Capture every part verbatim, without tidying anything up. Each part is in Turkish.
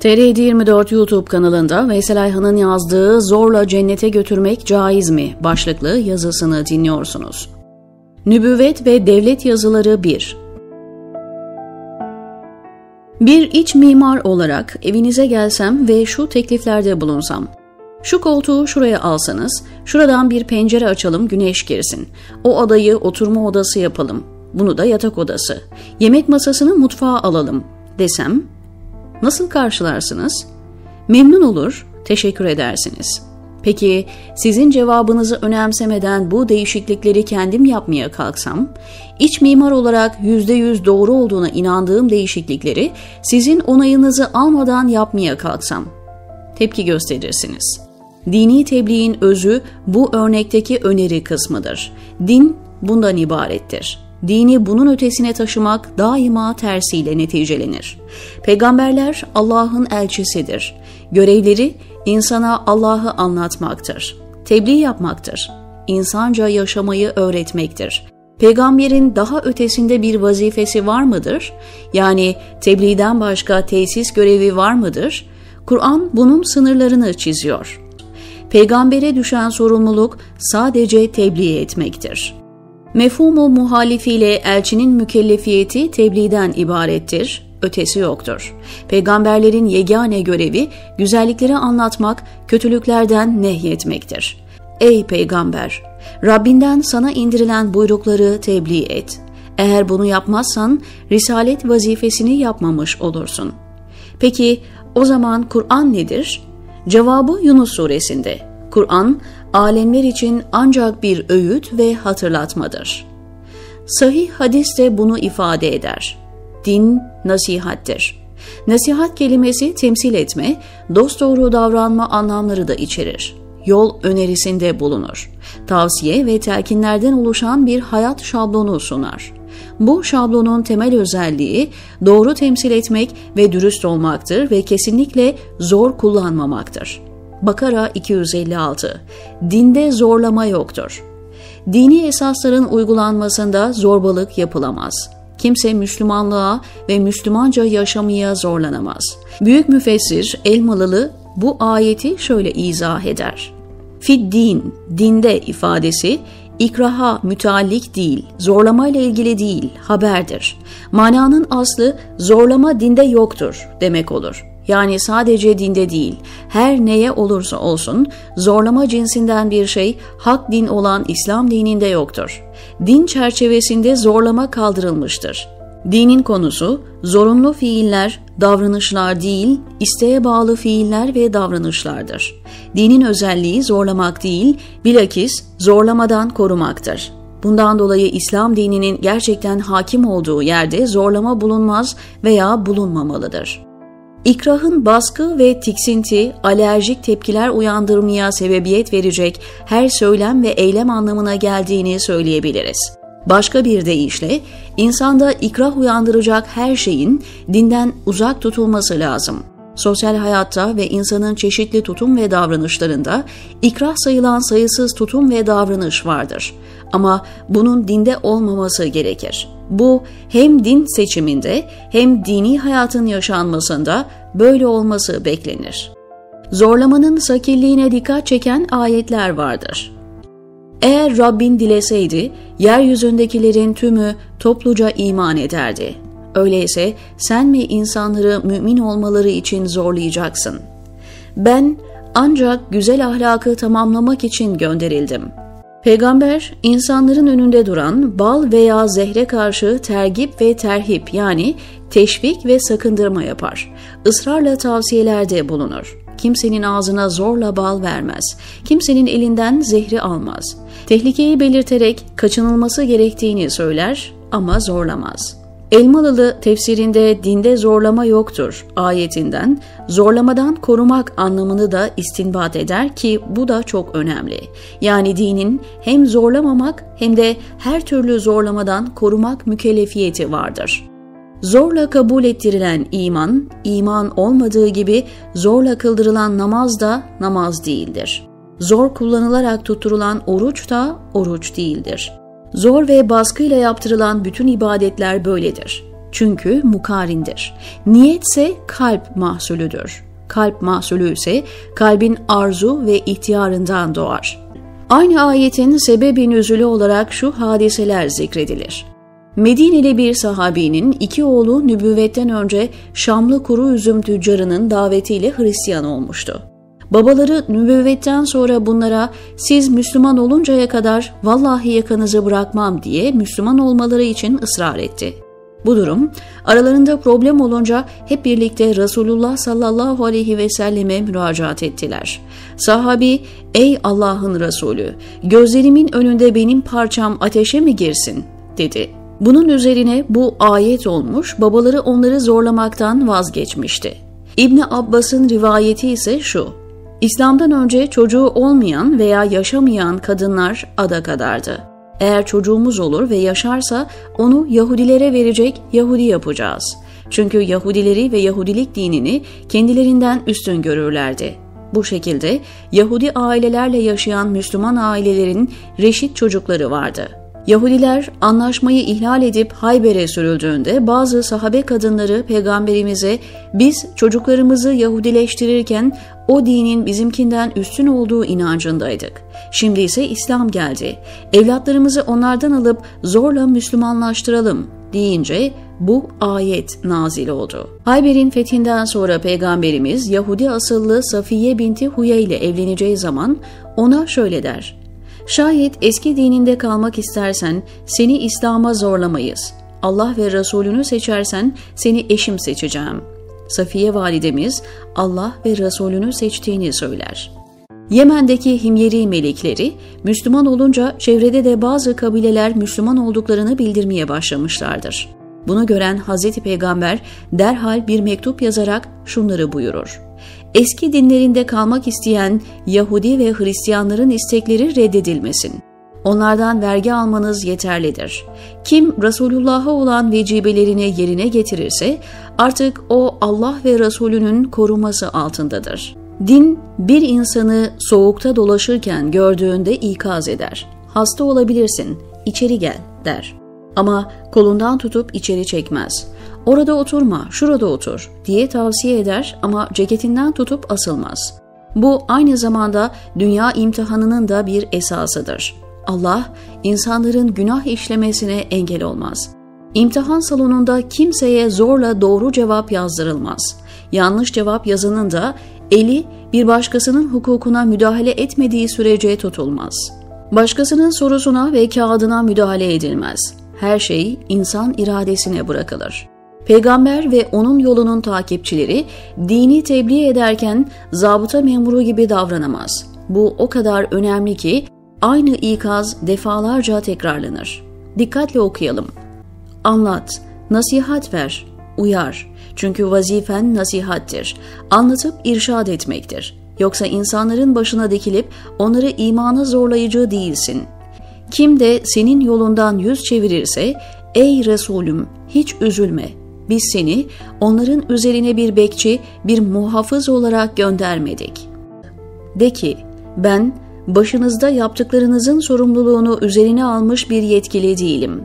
T R yedi yirmi dört YouTube kanalında Veysel Ayhan'ın yazdığı "Zorla Cennet'e götürmek caiz mi?" başlıklı yazısını dinliyorsunuz. Nübüvvet ve Devlet yazıları bir. Bir iç mimar olarak evinize gelsem ve şu tekliflerde bulunsam. Şu koltuğu şuraya alsanız, şuradan bir pencere açalım güneş girsin. O adayı oturma odası yapalım, bunu da yatak odası. Yemek masasını mutfağa alalım desem, nasıl karşılarsınız? Memnun olur, teşekkür edersiniz. Peki sizin cevabınızı önemsemeden bu değişiklikleri kendim yapmaya kalksam, iç mimar olarak yüzde yüz doğru olduğuna inandığım değişiklikleri sizin onayınızı almadan yapmaya kalksam, tepki gösterirsiniz. Dini tebliğin özü bu örnekteki öneri kısmıdır. Din bundan ibarettir. Dini bunun ötesine taşımak daima tersiyle neticelenir. Peygamberler Allah'ın elçisidir. Görevleri insana Allah'ı anlatmaktır, tebliğ yapmaktır, insanca yaşamayı öğretmektir. Peygamberin daha ötesinde bir vazifesi var mıdır? Yani tebliğden başka tesis görevi var mıdır? Kur'an bunun sınırlarını çiziyor. Peygambere düşen sorumluluk sadece tebliğ etmektir. Mefhumu muhalifiyle elçinin mükellefiyeti tebliğden ibarettir, ötesi yoktur. Peygamberlerin yegane görevi güzellikleri anlatmak, kötülüklerden nehyetmektir. Ey peygamber! Rabbinden sana indirilen buyrukları tebliğ et. Eğer bunu yapmazsan risalet vazifesini yapmamış olursun. Peki o zaman Kur'an nedir? Cevabı Yunus suresinde. Kur'an, alemler için ancak bir öğüt ve hatırlatmadır. Sahih hadis de bunu ifade eder. Din nasihattir. Nasihat kelimesi temsil etme, dosdoğru davranma anlamları da içerir. Yol önerisinde bulunur. Tavsiye ve telkinlerden oluşan bir hayat şablonu sunar. Bu şablonun temel özelliği doğru temsil etmek ve dürüst olmaktır ve kesinlikle zor kullanmamaktır. Bakara iki yüz elli altı. Dinde zorlama yoktur. Dini esasların uygulanmasında zorbalık yapılamaz. Kimse Müslümanlığa ve Müslümanca yaşamaya zorlanamaz. Büyük müfessir Elmalılı bu ayeti şöyle izah eder. Fid din, dinde ifadesi ikraha müteallik değil, zorlamayla ilgili değil, haberdir. Mananın aslı zorlama dinde yoktur demek olur. Yani sadece dinde değil, her neye olursa olsun zorlama cinsinden bir şey hak din olan İslam dininde yoktur. Din çerçevesinde zorlama kaldırılmıştır. Dinin konusu zorunlu fiiller, davranışlar değil, isteğe bağlı fiiller ve davranışlardır. Dinin özelliği zorlamak değil, bilakis zorlamadan korumaktır. Bundan dolayı İslam dininin gerçekten hakim olduğu yerde zorlama bulunmaz veya bulunmamalıdır. İkrahın baskı ve tiksinti, alerjik tepkiler uyandırmaya sebebiyet verecek her söylem ve eylem anlamına geldiğini söyleyebiliriz. Başka bir deyişle, insanda ikrah uyandıracak her şeyin dinden uzak tutulması lazım. Sosyal hayatta ve insanın çeşitli tutum ve davranışlarında ikrah sayılan sayısız tutum ve davranış vardır. Ama bunun dinde olmaması gerekir. Bu hem din seçiminde hem dini hayatın yaşanmasında böyle olması beklenir. Zorlamanın sakilliğine dikkat çeken ayetler vardır. Eğer Rabbin dileseydi, yeryüzündekilerin tümü topluca iman ederdi. Öyleyse sen mi insanları mümin olmaları için zorlayacaksın? Ben ancak güzel ahlakı tamamlamak için gönderildim. Peygamber, insanların önünde duran bal veya zehre karşı tergip ve terhip yani teşvik ve sakındırma yapar. Israrla tavsiyelerde bulunur. Kimsenin ağzına zorla bal vermez. Kimsenin elinden zehri almaz. Tehlikeyi belirterek kaçınılması gerektiğini söyler ama zorlamaz. Elmalılı tefsirinde dinde zorlama yoktur ayetinden zorlamadan korumak anlamını da istinbat eder ki bu da çok önemli. Yani dinin hem zorlamamak hem de her türlü zorlamadan korumak mükellefiyeti vardır. Zorla kabul ettirilen iman, iman olmadığı gibi zorla kıldırılan namaz da namaz değildir. Zor kullanılarak tutturulan oruç da oruç değildir. Zor ve baskıyla yaptırılan bütün ibadetler böyledir. Çünkü mukarindir. Niyetse kalp mahsulüdür. Kalp mahsulü ise kalbin arzu ve ihtiyarından doğar. Aynı ayetin sebebi nüzülü olarak şu hadiseler zikredilir. Medineli bir sahabinin iki oğlu nübüvvetten önce Şamlı kuru üzüm tüccarının davetiyle Hristiyan olmuştu. Babaları nübüvvetten sonra bunlara siz Müslüman oluncaya kadar vallahi yakanızı bırakmam diye Müslüman olmaları için ısrar etti. Bu durum aralarında problem olunca hep birlikte Resulullah sallallahu aleyhi ve selleme müracaat ettiler. Sahabi, ey Allah'ın Resulü, gözlerimin önünde benim parçam ateşe mi girsin? Dedi. Bunun üzerine bu ayet olmuş, babaları onları zorlamaktan vazgeçmişti. İbni Abbas'ın rivayeti ise şu, İslam'dan önce çocuğu olmayan veya yaşamayan kadınlar ada kadardı. Eğer çocuğumuz olur ve yaşarsa onu Yahudilere verecek Yahudi yapacağız. Çünkü Yahudileri ve Yahudilik dinini kendilerinden üstün görürlerdi. Bu şekilde Yahudi ailelerle yaşayan Müslüman ailelerin reşit çocukları vardı. Yahudiler anlaşmayı ihlal edip Hayber'e sürüldüğünde bazı sahabe kadınları Peygamberimize biz çocuklarımızı Yahudileştirirken o dinin bizimkinden üstün olduğu inancındaydık. Şimdi ise İslam geldi. Evlatlarımızı onlardan alıp zorla Müslümanlaştıralım deyince bu ayet nazil oldu. Hayber'in fethinden sonra Peygamberimiz Yahudi asıllı Safiye binti Hüye ile evleneceği zaman ona şöyle der. Şayet eski dininde kalmak istersen seni İslam'a zorlamayız. Allah ve Resulünü seçersen seni eşim seçeceğim. Safiye validemiz Allah ve Resulünü seçtiğini söyler. Yemen'deki Himyeri melikleri Müslüman olunca çevrede de bazı kabileler Müslüman olduklarını bildirmeye başlamışlardır. Bunu gören Hazreti Peygamber derhal bir mektup yazarak şunları buyurur. Eski dinlerinde kalmak isteyen Yahudi ve Hristiyanların istekleri reddedilmesin. Onlardan vergi almanız yeterlidir. Kim Resulullah'a olan vecibelerini yerine getirirse artık o Allah ve Resulünün koruması altındadır. Din bir insanı soğukta dolaşırken gördüğünde ikaz eder. Hasta olabilirsin, içeri gel der. Ama kolundan tutup içeri çekmez. Orada oturma, şurada otur diye tavsiye eder ama ceketinden tutup asılmaz. Bu aynı zamanda dünya imtihanının da bir esasıdır. Allah insanların günah işlemesine engel olmaz. İmtihan salonunda kimseye zorla doğru cevap yazdırılmaz. Yanlış cevap yazanın da eli bir başkasının hukukuna müdahale etmediği sürece tutulmaz. Başkasının sorusuna ve kağıdına müdahale edilmez. Her şey insan iradesine bırakılır. Peygamber ve onun yolunun takipçileri dini tebliğ ederken zabıta memuru gibi davranamaz. Bu o kadar önemli ki aynı ikaz defalarca tekrarlanır. Dikkatle okuyalım. Anlat, nasihat ver, uyar. Çünkü vazifen nasihattir. Anlatıp irşad etmektir. Yoksa insanların başına dikilip onları imana zorlayıcı değilsin. Kim de senin yolundan yüz çevirirse, ey Resulüm hiç üzülme. Biz seni onların üzerine bir bekçi, bir muhafız olarak göndermedik. De ki, ben başınızda yaptıklarınızın sorumluluğunu üzerine almış bir yetkili değilim.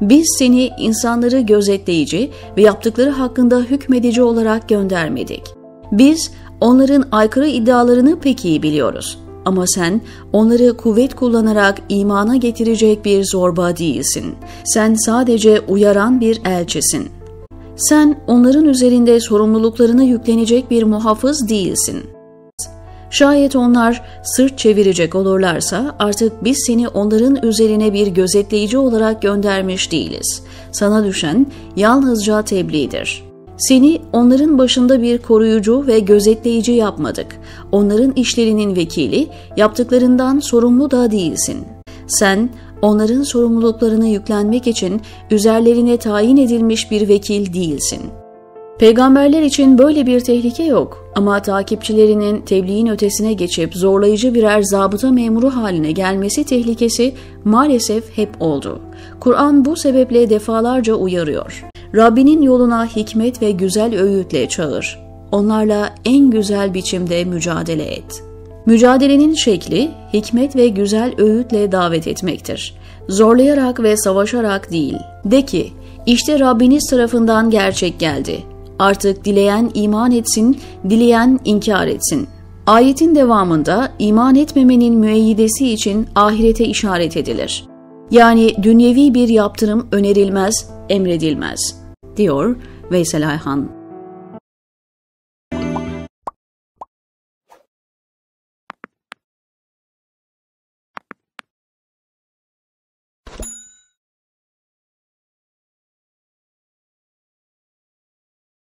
Biz seni insanları gözetleyici ve yaptıkları hakkında hükmedici olarak göndermedik. Biz onların aykırı iddialarını pek iyi biliyoruz. Ama sen onları kuvvet kullanarak imana getirecek bir zorba değilsin. Sen sadece uyaran bir elçisin. Sen onların üzerinde sorumluluklarını yüklenecek bir muhafız değilsin. Şayet onlar sırt çevirecek olurlarsa artık biz seni onların üzerine bir gözetleyici olarak göndermiş değiliz. Sana düşen yalnızca tebliğdir. Seni onların başında bir koruyucu ve gözetleyici yapmadık. Onların işlerinin vekili, yaptıklarından sorumlu da değilsin. Sen onların sorumluluklarını yüklenmek için üzerlerine tayin edilmiş bir vekil değilsin. Peygamberler için böyle bir tehlike yok ama takipçilerinin tebliğin ötesine geçip zorlayıcı birer zabıta memuru haline gelmesi tehlikesi maalesef hep oldu. Kur'an bu sebeple defalarca uyarıyor. Rabbinin yoluna hikmet ve güzel öğütle çağır. Onlarla en güzel biçimde mücadele et. Mücadelenin şekli, hikmet ve güzel öğütle davet etmektir. Zorlayarak ve savaşarak değil. De ki, İşte Rabbiniz tarafından gerçek geldi. Artık dileyen iman etsin, dileyen inkar etsin. Ayetin devamında iman etmemenin müeyyidesi için ahirete işaret edilir. Yani dünyevi bir yaptırım önerilmez, emredilmez, diyor Veysel Ayhan.